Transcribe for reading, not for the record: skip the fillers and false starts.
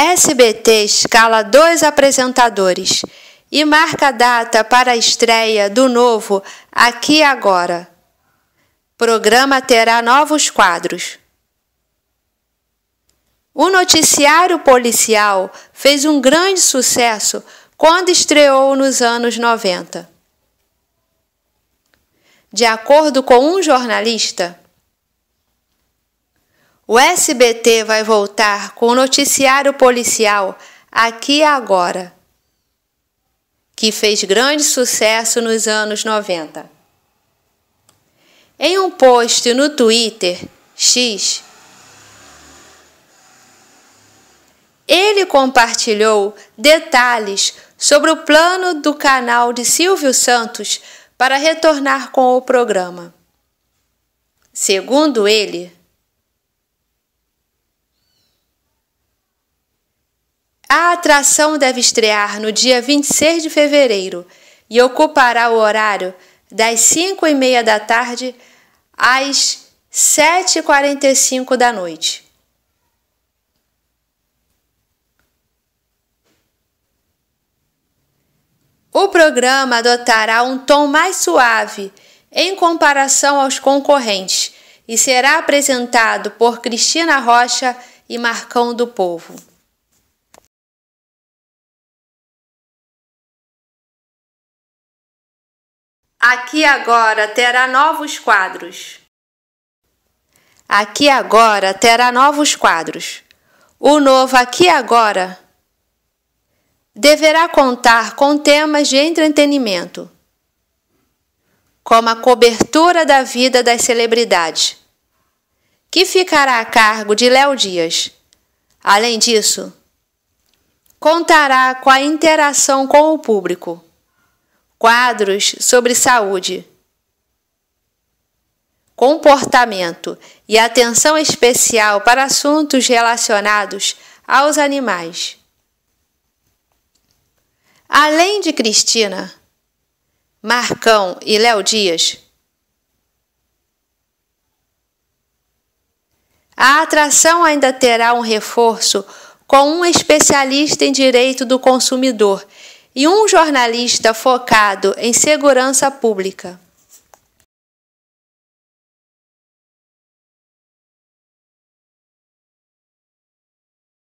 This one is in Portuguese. SBT escala 2 apresentadores e marca a data para a estreia do novo Aqui Agora. Programa terá novos quadros. O noticiário policial fez um grande sucesso quando estreou nos anos 90. De acordo com um jornalista, o SBT vai voltar com o noticiário policial Aqui Agora, que fez grande sucesso nos anos 90. Em um post no Twitter X, ele compartilhou detalhes sobre o plano do canal de Silvio Santos para retornar com o programa. Segundo ele, a atração deve estrear no dia 26 de fevereiro e ocupará o horário das 5h30 da tarde às 7h45 da noite. O programa adotará um tom mais suave em comparação aos concorrentes e será apresentado por Cristina Rocha e Marcão do Povo. Aqui Agora terá novos quadros. Aqui Agora terá novos quadros. O novo Aqui Agora deverá contar com temas de entretenimento, como a cobertura da vida das celebridades, que ficará a cargo de Léo Dias. Além disso, contará com a interação com o público, quadros sobre saúde, comportamento e atenção especial para assuntos relacionados aos animais. Além de Cristina, Marcão e Léo Dias, a atração ainda terá um reforço com um especialista em direito do consumidor e um jornalista focado em segurança pública.